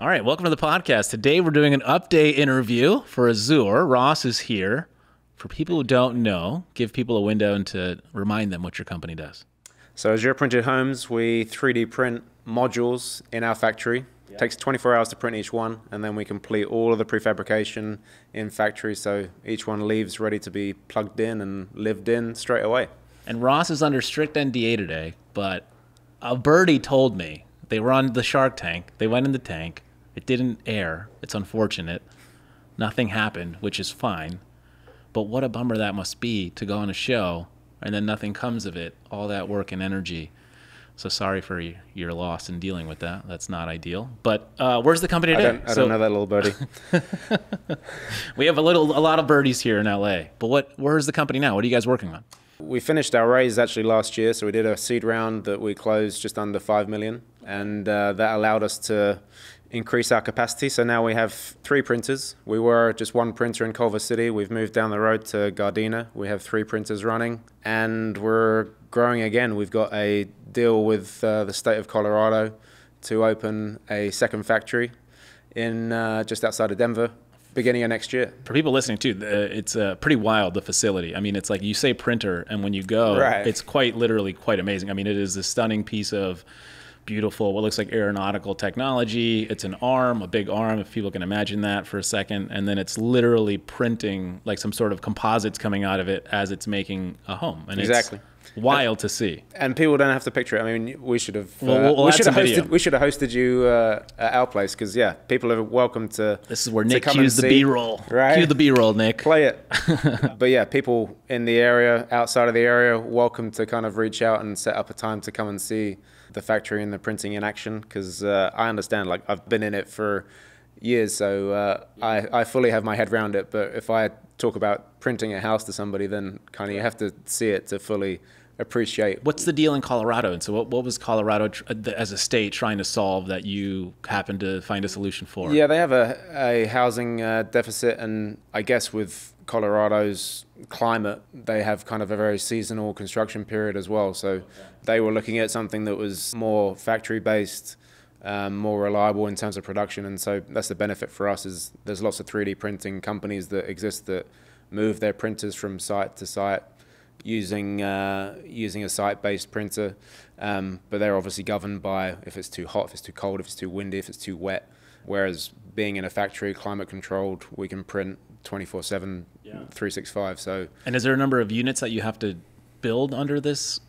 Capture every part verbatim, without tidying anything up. All right, welcome to the podcast. Today we're doing an update interview for Azure. Ross is here. For people who don't know, give people a window and to remind them what your company does. So Azure Printed Homes, we three D print modules in our factory. It takes twenty-four hours to print each one, and then we complete all of the prefabrication in factory, so each one leaves ready to be plugged in and lived in straight away. And Ross is under strict N D A today, but a birdie told me they were on the Shark Tank. They went in the tank. It didn't air. It's unfortunate. Nothing happened, which is fine. But what a bummer that must be to go on a show and then nothing comes of it, all that work and energy. So sorry for your loss in dealing with that. That's not ideal. But uh, where's the company today? I don't, I so, don't know that little birdie. We have a little, a lot of birdies here in L A. But what? Where's the company now? What are you guys working on? We finished our raise actually last year. So we did a seed round that we closed just under five million dollars. And uh, that allowed us to increase our capacity. So now we have three printers. We were just one printer in Culver City. We've moved down the road to Gardena. We have three printers running and we're growing again. We've got a deal with uh, the state of Colorado to open a second factory in uh, just outside of Denver, beginning of next year. For people listening too, it's uh, pretty wild, the facility. I mean, it's like you say printer and when you go, right, it's quite literally quite amazing. I mean, it is a stunning piece of beautiful, what looks like aeronautical technology. It's an arm, a big arm, if people can imagine that for a second. And then it's literally printing like some sort of composites coming out of it as it's making a home. And exactly. It's wild and, to see. And people don't have to picture it. I mean, we should have, uh, we'll, we'll, we'll we, should have hosted, we should have hosted you uh, at our place because, yeah, people are welcome to. This is where Nick cues the B-roll. Right? Cue the B-roll, Nick. Play it. But, yeah, people in the area, outside of the area, welcome to kind of reach out and set up a time to come and see the factory and the printing in action, because uh, I understand, like, I've been in it for years, so uh, I, I fully have my head around it. But if I talk about printing a house to somebody, then kind of you have to see it to fully appreciate. What's the deal in Colorado? And so what, what was Colorado tr as a state trying to solve that you happened to find a solution for? Yeah, they have a, a housing uh, deficit, and I guess with Colorado's climate, they have kind of a very seasonal construction period as well. So they were looking at something that was more factory-based, um, more reliable in terms of production. And so that's the benefit for us, is there's lots of three D printing companies that exist that move their printers from site to site using uh, using a site-based printer. Um, but they're obviously governed by if it's too hot, if it's too cold, if it's too windy, if it's too wet. Whereas being in a factory, climate-controlled, we can print twenty-four seven, yeah. three sixty-five. So, and is there a number of units that you have to build under this?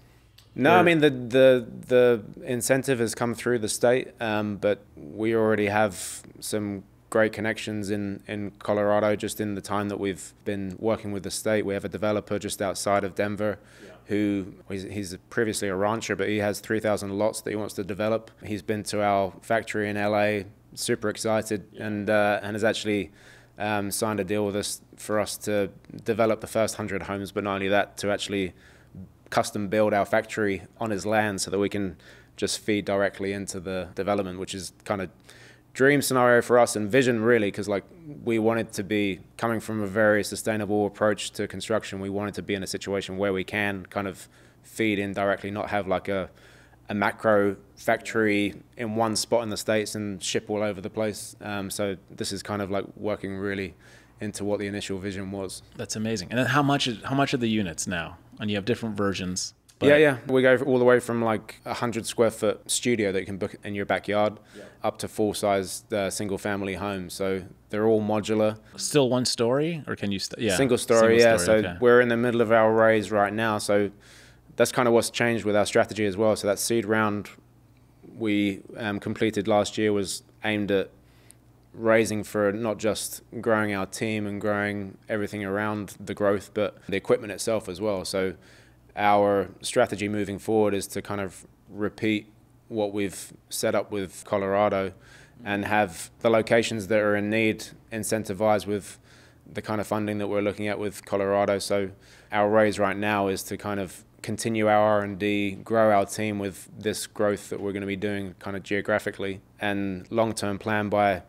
No, or? I mean the the the incentive has come through the state, um, but we already have some great connections in in Colorado. Just in the time that we've been working with the state, we have a developer just outside of Denver, yeah, who he's, he's previously a rancher, but he has three thousand lots that he wants to develop. He's been to our factory in L A, super excited, yeah, and uh, and has actually Um, signed a deal with us for us to develop the first hundred homes, but not only that, to actually custom build our factory on his land so that we can just feed directly into the development, which is kind of dream scenario for us and vision really, because like we wanted to be coming from a very sustainable approach to construction. We wanted to be in a situation where we can kind of feed in directly, not have like a a macro factory in one spot in the States and ship all over the place. Um, so this is kind of like working really into what the initial vision was. That's amazing. And then how much, is, how much are the units now? And you have different versions. But yeah, yeah. We go all the way from like a hundred square foot studio that you can book in your backyard, yeah, up to full size uh, single family homes. So they're all modular. Still one story, or can you? St yeah. Single story. Single yeah. Story, so okay, we're in the middle of our raise right now. So that's kind of what's changed with our strategy as well. So that seed round we um, completed last year was aimed at raising for not just growing our team and growing everything around the growth, but the equipment itself as well. So our strategy moving forward is to kind of repeat what we've set up with Colorado and have the locations that are in need incentivized with the kind of funding that we're looking at with Colorado. So our raise right now is to kind of continue our R and D, grow our team with this growth that we're going to be doing kind of geographically, and long-term plan by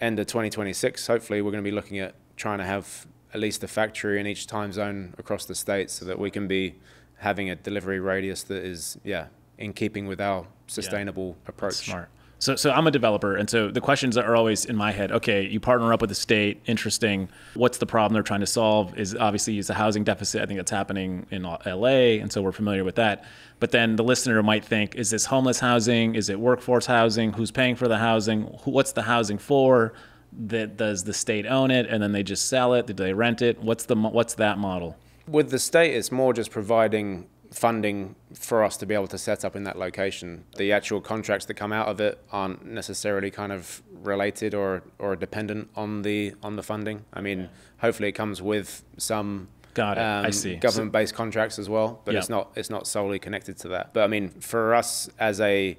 end of twenty twenty-six, hopefully we're going to be looking at trying to have at least a factory in each time zone across the state so that we can be having a delivery radius that is, yeah, in keeping with our sustainable yeah. approach. That's smart. So, so I'm a developer, and so the questions that are always in my head, okay, you partner up with the state, interesting. What's the problem they're trying to solve? Is obviously is the housing deficit. I think that's happening in L A, and so we're familiar with that. But then the listener might think, is this homeless housing? Is it workforce housing? Who's paying for the housing? What's the housing for? That does the state own it, and then they just sell it? Do they rent it? What's the what's that model? With the state, it's more just providing funding for us to be able to set up in that location. The actual contracts that come out of it aren't necessarily kind of related or or dependent on the on the funding. I mean, yeah. Hopefully it comes with some Got it. Um, I see. government-based so, contracts as well, but yep. it's not it's not solely connected to that. But I mean, for us as a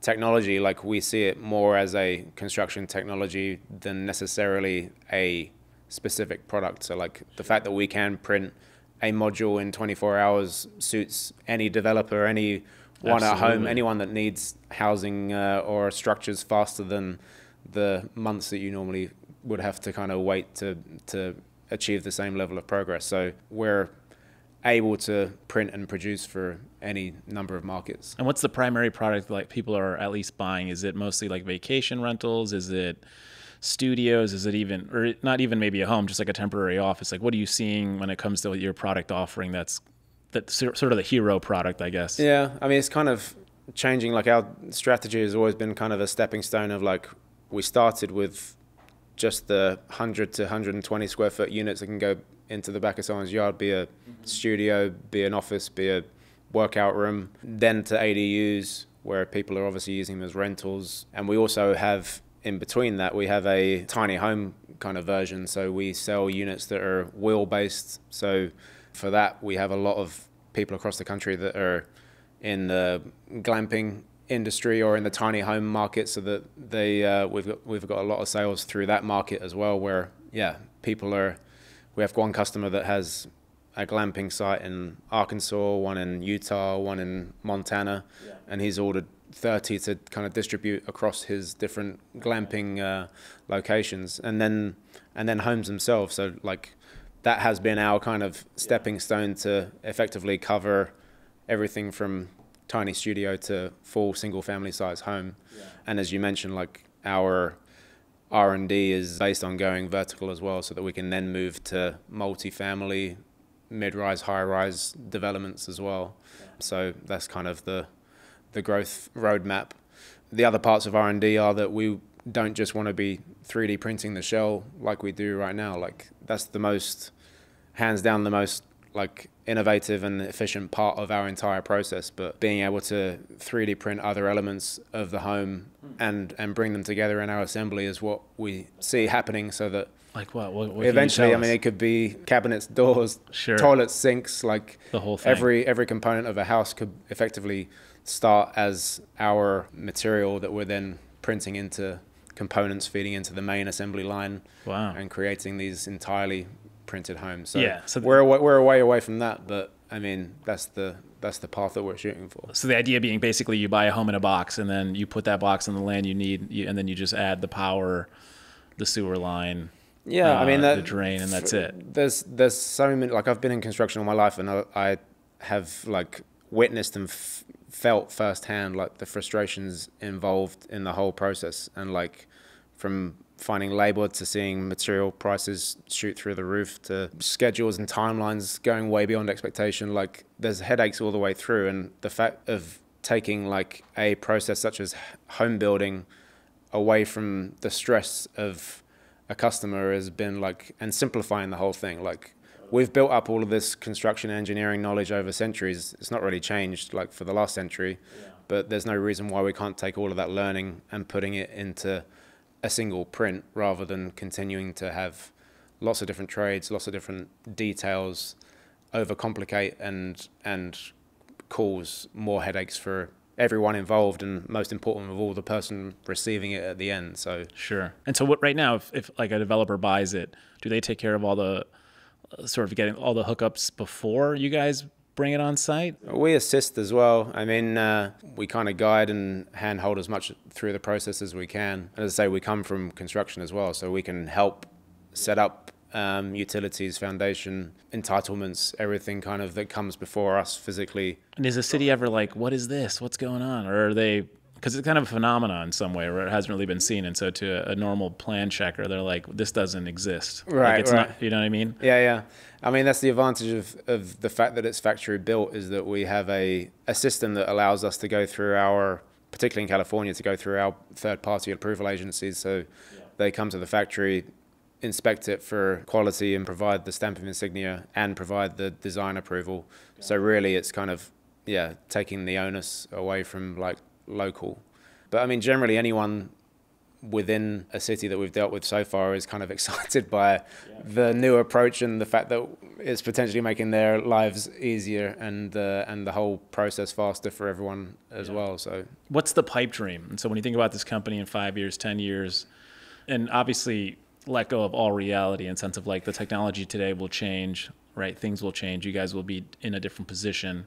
technology, like we see it more as a construction technology than necessarily a specific product. So like the fact that we can print a module in twenty-four hours suits any developer, anyone Absolutely. At home, anyone that needs housing uh, or structures faster than the months that you normally would have to kind of wait to, to achieve the same level of progress. So we're able to print and produce for any number of markets. And what's the primary product like people are at least buying? Is it mostly like vacation rentals? Is it studios? Is it even, or not even maybe a home, just like a temporary office? Like what are you seeing when it comes to your product offering that's that's sort of the hero product, I guess? Yeah, I mean, it's kind of changing. Like our strategy has always been kind of a stepping stone of like, we started with just the one hundred to one hundred twenty square foot units that can go into the back of someone's yard, be a mm-hmm. studio, be an office, be a workout room, then to A D Us where people are obviously using them as rentals. And we also have, in between that, we have a tiny home kind of version. So we sell units that are wheel-based. So for that, we have a lot of people across the country that are in the glamping industry or in the tiny home market, so that they uh, we've got, we've got a lot of sales through that market as well, where yeah people are we have one customer that has a glamping site in Arkansas, one in Utah, one in Montana, yeah. and he's ordered thirty to kind of distribute across his different glamping uh, locations, and then and then homes themselves. So like that has been our kind of stepping stone to effectively cover everything from tiny studio to full single family size home. Yeah. And as you mentioned, like our R and D is based on going vertical as well, so that we can then move to multi-family, mid-rise, high-rise developments as well. Yeah. So that's kind of the, the growth roadmap. The other parts of R and D are that we don't just want to be three D printing the shell like we do right now. Like that's the most, hands down, the most like innovative and efficient part of our entire process, but being able to three D print other elements of the home and and bring them together in our assembly is what we see happening. So that like what, what, what eventually, I mean, it could be cabinets, doors, sure. toilets, sinks, like the whole thing. Every every component of a house could effectively start as our material that we're then printing into components, feeding into the main assembly line, wow. and creating these entirely printed homes. So, yeah, so we're away, we're a way away from that, but I mean that's the that's the path that we're shooting for. So the idea being basically you buy a home in a box, and then you put that box on the land you need, and then you just add the power, the sewer line, yeah, uh, I mean that, the drain, and that's it. There's there's so many. Like I've been in construction all my life, and I, I have like witnessed and f felt firsthand like the frustrations involved in the whole process, and like from finding labor to seeing material prices shoot through the roof to schedules and timelines going way beyond expectation. Like there's headaches all the way through, and the fact of taking like a process such as home building away from the stress of a customer has been like, and simplifying the whole thing. Like we've built up all of this construction engineering knowledge over centuries. It's not really changed like for the last century, yeah. but there's no reason why we can't take all of that learning and putting it into a single print, rather than continuing to have lots of different trades, lots of different details, overcomplicate and and cause more headaches for everyone involved, and most important of all, the person receiving it at the end. So sure. And so what right now, if, if like a developer buys it, do they take care of all the uh, sort of getting all the hookups before you guys bring it on site? We assist as well. I mean, uh, we kind of guide and handhold as much through the process as we can. And as I say, we come from construction as well, so we can help set up um, utilities, foundation, entitlements, everything kind of that comes before us physically. And is the city ever like, what is this? What's going on? Or are they because it's kind of a phenomenon in some way where it hasn't really been seen. And so to a, a normal plan checker, they're like, this doesn't exist. Right, like it's right. Not, you know what I mean? Yeah, yeah. I mean, that's the advantage of, of the fact that it's factory built, is that we have a, a system that allows us to go through our, particularly in California, to go through our third party approval agencies. So yeah. They come to the factory, inspect it for quality, and provide the stamp of insignia and provide the design approval. Yeah. So really it's kind of, yeah, taking the onus away from like local. But I mean, generally anyone within a city that we've dealt with so far is kind of excited by yeah. the new approach and the fact that it's potentially making their lives easier and uh, and the whole process faster for everyone as yeah. well. So what's the pipe dream? And so when you think about this company in five years, ten years, and obviously let go of all reality in the sense of like the technology today will change, right? Things will change. You guys will be in a different position.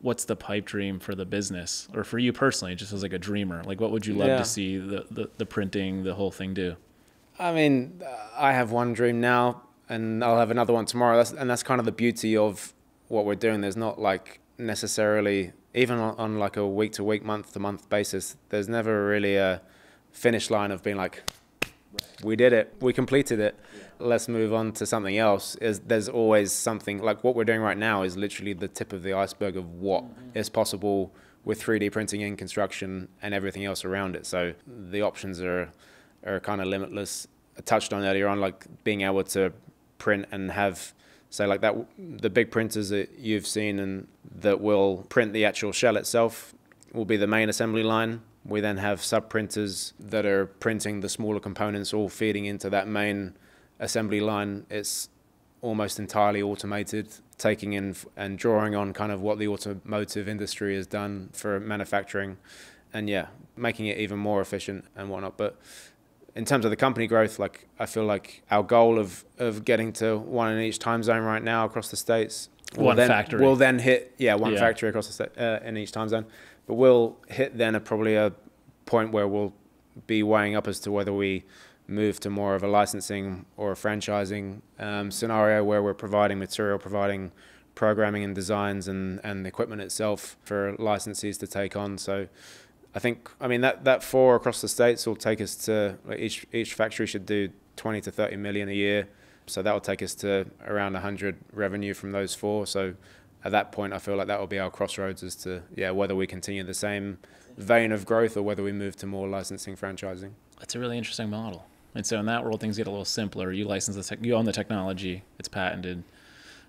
What's the pipe dream for the business, or for you personally, just as like a dreamer? Like, what would you love yeah. to see the, the, the printing, the whole thing do? I mean, I have one dream now and I'll have another one tomorrow. That's, and that's kind of the beauty of what we're doing. There's not like necessarily, even on, on like a week to week, month to month basis, there's never really a finish line of being like, we did it, we completed it. Yeah. Let's move on to something else. Is there's always something, like what we're doing right now is literally the tip of the iceberg of what mm-hmm. is possible with three D printing and construction and everything else around it. So the options are are kind of limitless. I touched on earlier on, like being able to print and have, say like that, the big printers that you've seen and that will print the actual shell itself will be the main assembly line. We then have sub printers that are printing the smaller components, all feeding into that main assembly line. It's almost entirely automated, taking in and drawing on kind of what the automotive industry has done for manufacturing, and yeah, making it even more efficient and whatnot. But in terms of the company growth, like I feel like our goal of of getting to one in each time zone right now across the states, one we'll then, factory, we'll then hit yeah one yeah. factory across the state uh, in each time zone. But we'll hit then a, probably a point where we'll be weighing up as to whether we move to more of a licensing or a franchising um, scenario where we're providing material, providing programming and designs and, and the equipment itself for licensees to take on. So I think, I mean, that, that four across the states will take us to, like each, each factory should do twenty to thirty million a year. So that will take us to around one hundred revenue from those four. So at that point, I feel like that will be our crossroads as to yeah whether we continue the same vein of growth or whether we move to more licensing, franchising. That's a really interesting model. And so in that world, things get a little simpler. You license the tech, you own the technology, it's patented,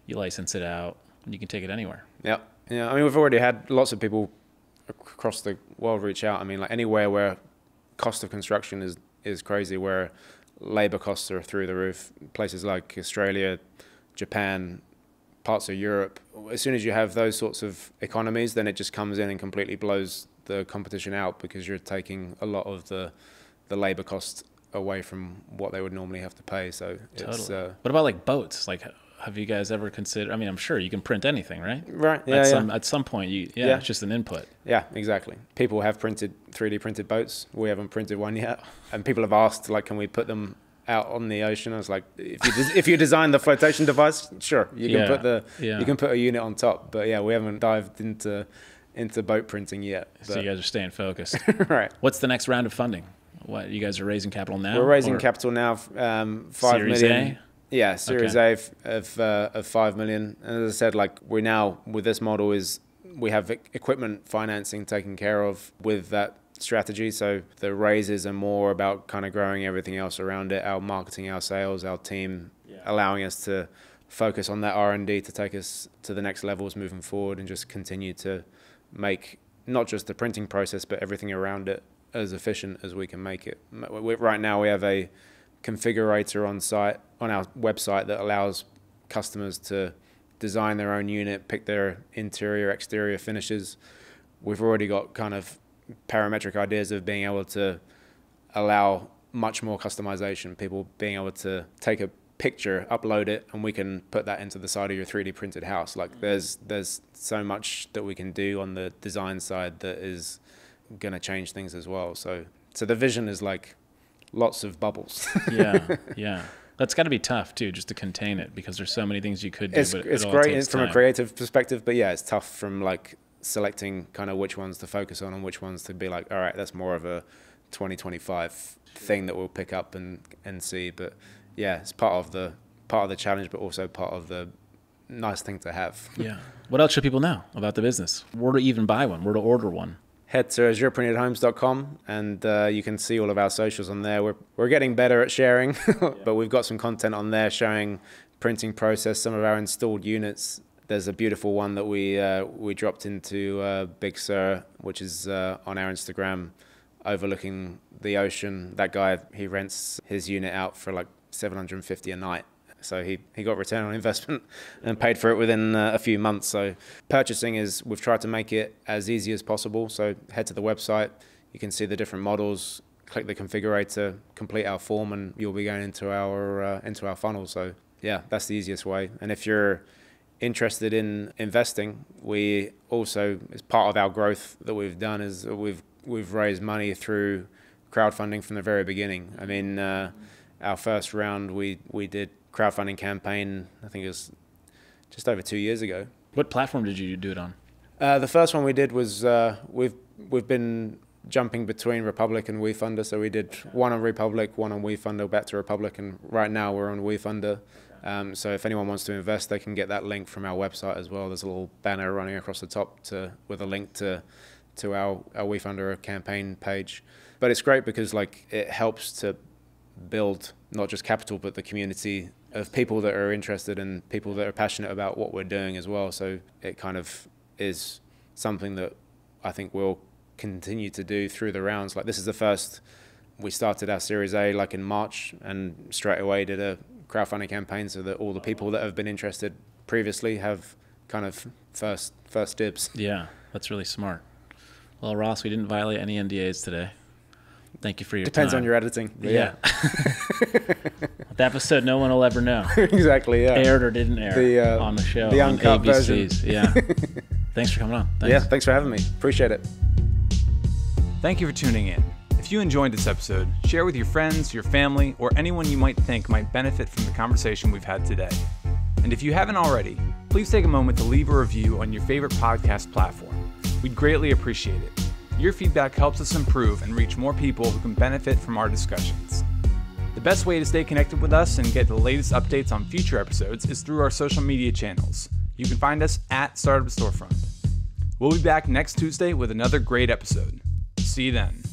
you license it out, and you can take it anywhere. Yeah, yeah. I mean, we've already had lots of people across the world reach out. I mean, like anywhere where cost of construction is is crazy, where labor costs are through the roof, places like Australia, Japan, parts of Europe, as soon as you have those sorts of economies, then it just comes in and completely blows the competition out, because you're taking a lot of the the labor cost away from what they would normally have to pay. So totally. It's, uh, what about like boats? Like, have you guys ever considered, I mean, I'm sure you can print anything, right? Right. Yeah, at, yeah. Some, at some point, you, yeah, yeah, it's just an input. Yeah, exactly. People have printed three D printed boats. We haven't printed one yet. And people have asked, like, can we put them out on the ocean? I was like, if you, if you design the flotation device, sure, you can yeah, put the yeah. you can put a unit on top. But yeah, we haven't dived into into boat printing yet. But. So you guys are staying focused, right? What's the next round of funding? What, you guys are raising capital now? We're raising capital now, um, five Series million. A? Yeah, Series okay. A of uh, of five million. And as I said, like we now with this model is we have equipment financing taken care of with that strategy. So the raises are more about kind of growing everything else around it, our marketing, our sales, our team, yeah. allowing us to focus on that R and D to take us to the next levels moving forward, and just continue to make not just the printing process but everything around it as efficient as we can make it. Right now we have a configurator on site on our website that allows customers to design their own unit, pick their interior, exterior finishes. We've already got kind of parametric ideas of being able to allow much more customization, people being able to take a picture, upload it, and we can put that into the side of your three D printed house. Like there's there's so much that we can do on the design side that is going to change things as well. So so the vision is like lots of bubbles. yeah yeah that's got to be tough too, just to contain it, because there's so many things you could do. It's, but it's it all great takes time. From a creative perspective, but yeah, it's tough from like selecting kind of which ones to focus on and which ones to be like, all right, that's more of a twenty twenty-five thing that we'll pick up and and see. But yeah, it's part of the part of the challenge, but also part of the nice thing to have. Yeah. What else should people know about the business? Where to even buy one? Where to order one? Head to azure printed homes dot com, and uh, you can see all of our socials on there. We're, we're getting better at sharing, yeah. But we've got some content on there showing printing process, some of our installed units. There's a beautiful one that we, uh, we dropped into uh, Big Sur, which is uh, on our Instagram, overlooking the ocean. That guy, he rents his unit out for like seven hundred fifty dollars a night. So he, he got return on investment and paid for it within uh, a few months. So purchasing is, we've tried to make it as easy as possible. So head to the website, you can see the different models, click the configurator, complete our form, and you'll be going into our, uh, into our funnel. So yeah, that's the easiest way. And if you're interested in investing, we also, as part of our growth that we've done, is we've, we've raised money through crowdfunding from the very beginning. I mean, uh, our first round, we, we did crowdfunding campaign, I think it was just over two years ago. What platform did you do it on? Uh, the first one we did was, uh, we've, we've been jumping between Republic and WeFunder. So we did one on Republic, one on WeFunder, back to Republic. And right now we're on WeFunder. Um, so if anyone wants to invest, they can get that link from our website as well. There's a little banner running across the top to, with a link to, to our, our WeFunder campaign page. But it's great because like it helps to build not just capital, but the community of people that are interested and people that are passionate about what we're doing as well. So it kind of is something that I think we'll continue to do through the rounds. Like this is the first, we started our Series A like in March and straight away did a crowdfunding campaign so that all the people that have been interested previously have kind of first, first dibs. Yeah, that's really smart. Well, Ross, we didn't violate any N D As today. Thank you for your Depends time. Depends on your editing. Yeah. yeah. With the episode, no one will ever know. Exactly, yeah. Aired or didn't air the, uh, on the show. The uncut version. Yeah. Thanks for coming on. Thanks. Yeah, thanks for having me. Appreciate it. Thank you for tuning in. If you enjoyed this episode, share with your friends, your family, or anyone you might think might benefit from the conversation we've had today. And if you haven't already, please take a moment to leave a review on your favorite podcast platform. We'd greatly appreciate it. Your feedback helps us improve and reach more people who can benefit from our discussions. The best way to stay connected with us and get the latest updates on future episodes is through our social media channels. You can find us at Startup Storefront. We'll be back next Tuesday with another great episode. See you then.